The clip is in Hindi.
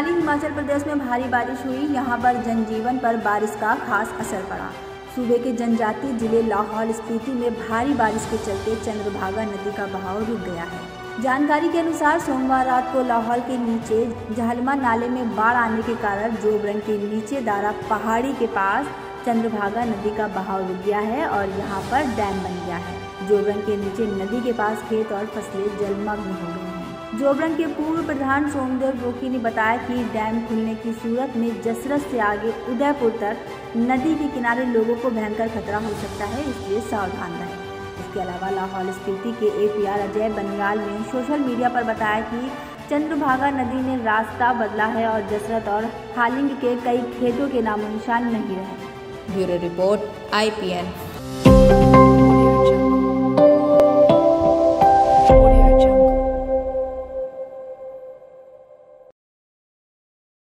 मनाली हिमाचल प्रदेश में भारी बारिश हुई। यहां पर जनजीवन पर बारिश का खास असर पड़ा। सूबे के जनजातीय जिले लाहौल स्पीति में भारी बारिश के चलते चंद्रभागा नदी का बहाव रुक गया है। जानकारी के अनुसार सोमवार रात को लाहौल के नीचे झालमा नाले में बाढ़ आने के कारण जोबरण के नीचे दारा पहाड़ी के पास चंद्रभागा नदी का बहाव रुक गया है और यहाँ पर डैम बन गया है। जोबरण के नीचे नदी के पास खेत और फसलें जलमग्न हो गई हैं। जोबरण के पूर्व प्रधान सोमदेव रोकी ने बताया कि डैम खुलने की सूरत में जसरथ से आगे उदयपुर तक नदी के किनारे लोगों को भयंकर खतरा हो सकता है, इसलिए सावधान रहें। इसके अलावा लाहौल स्पीति के APR अजय बनियाल ने सोशल मीडिया पर बताया कि चंद्रभागा नदी ने रास्ता बदला है और जसरथ और हालिंग के कई खेतों के नामो निशान नहीं रहे। Bureau report IPN।